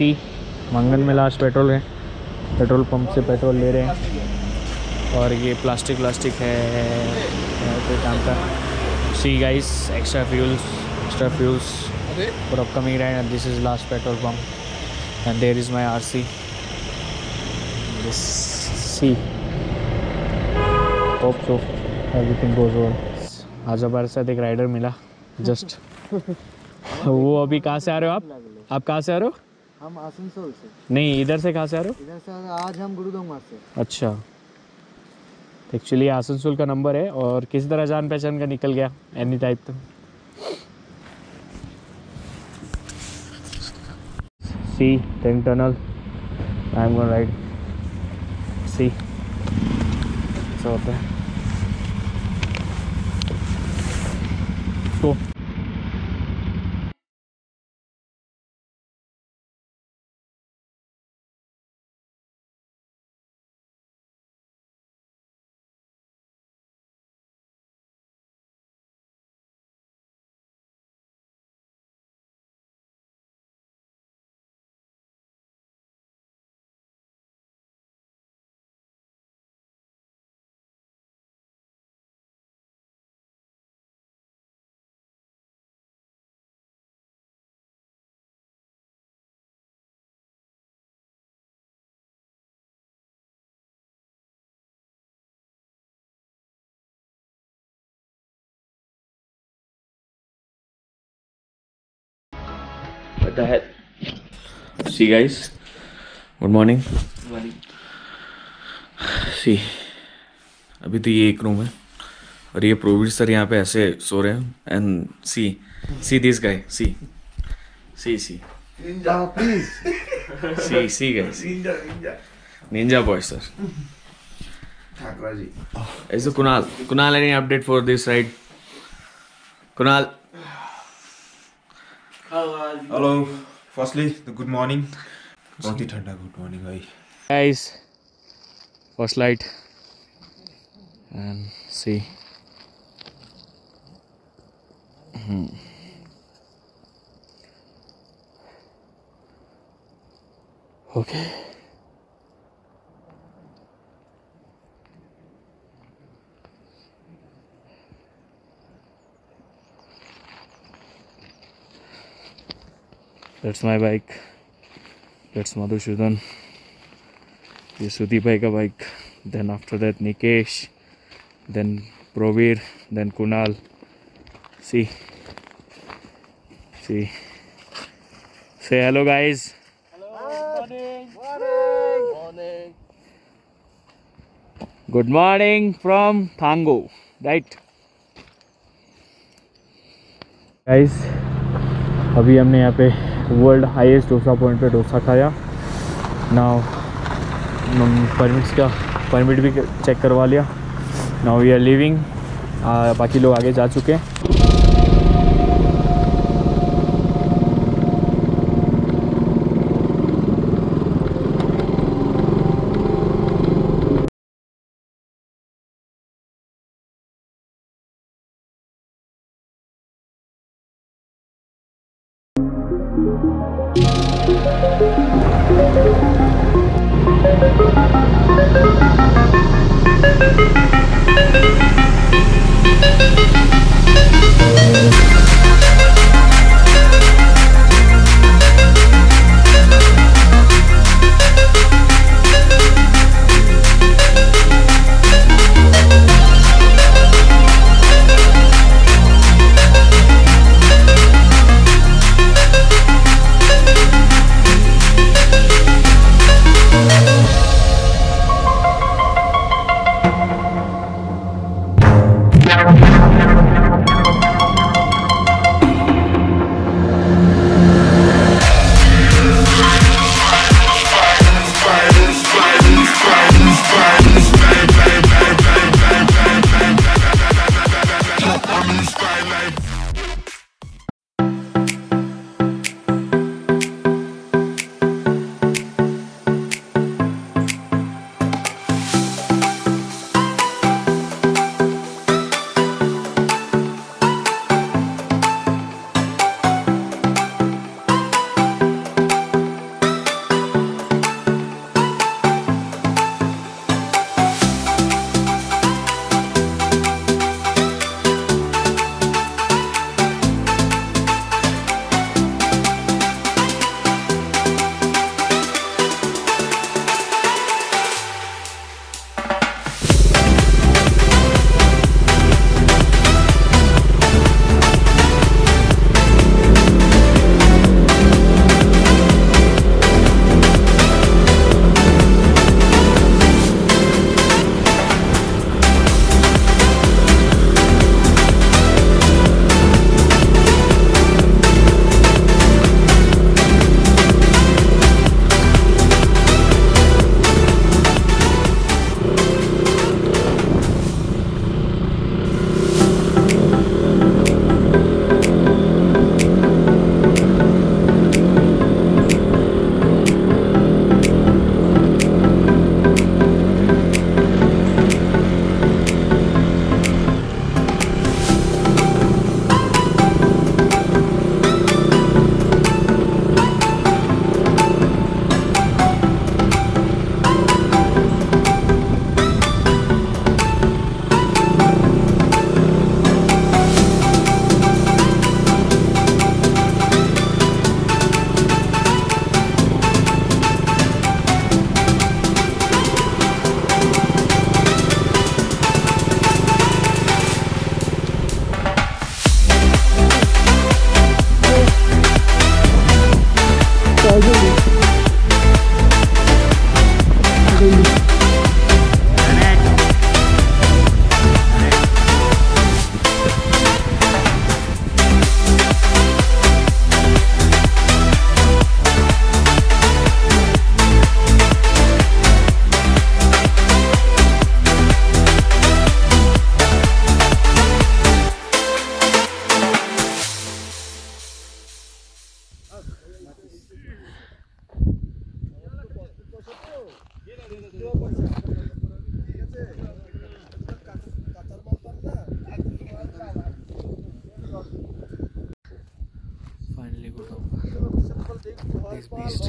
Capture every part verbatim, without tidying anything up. सी मंगन में last petrol है, petrol pump से पेट्रोल ले रहे हैं। और ये प्लास्टिक प्लास्टिक है कोई काम का। See guys extra fuels extra fuels for upcoming ride. This is last petrol pump and there is my R C. This see hope so everything goes well. आज हमारे साथ एक राइडर मिला जस्ट। वो अभी कहाँ से आ रहे हो आप? आप कहाँ से आ रहे हो? हम आसनसोल से। नहीं, इधर से कहाँ से आ रहे हो? इधर से आज हम गुरुदोंगा से। अच्छा, एक्चुअली आसनसोल का नंबर है। और किस तरह जान पहचान का निकल गया एनी टाइप? तो see ten tunnel I am going ride. See ऐसा होता है। What the hell? See guys, good morning. Good morning. See, अभी तो ये एक रूम है और ये प्रोवीर सर यहाँ पे ऐसे सो रहे हैं। And see, see this guy, see, see, see. Ninja, please. See, see guys. Ninja, ninja. Ninja boy sir. Thakuraji. Is it Kunal? Kunal, any update for this ride? Kunal. Hello, firstly good morning. बहुत ही ठंडा good morning भाई। Guys first light and see. Okay that's my bike, that's Madhushudan, ये सुधी भाई का bike, then after that Nikesh, then Praveer, then Kunal, see, see, say hello guys. Hello, morning, morning, morning. Good morning from Thangu, right? Guys, अभी हमने यहाँ पे world highest dosa point पे डोसा खाया। नाउ परमिट्स का परमिट भी चेक करवा लिया। नाउ वी आर लिविंग, बाकी लोग आगे जा चुके हैं। Finally got over this beast.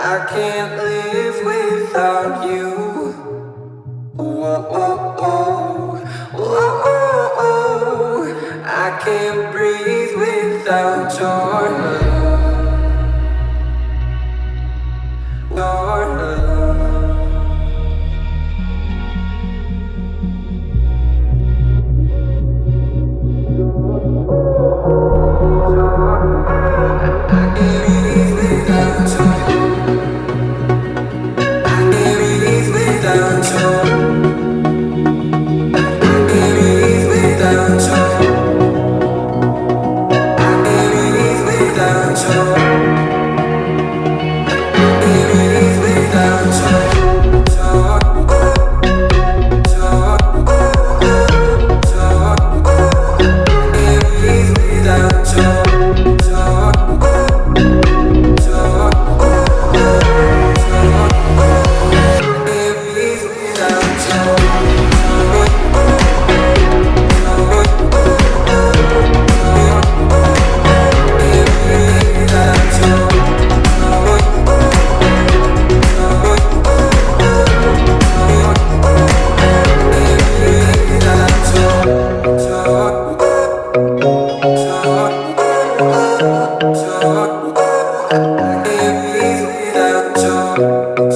I can't breathe without you.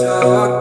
Shaka.